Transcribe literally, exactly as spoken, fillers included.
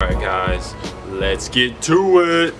Alright guys, let's get to it.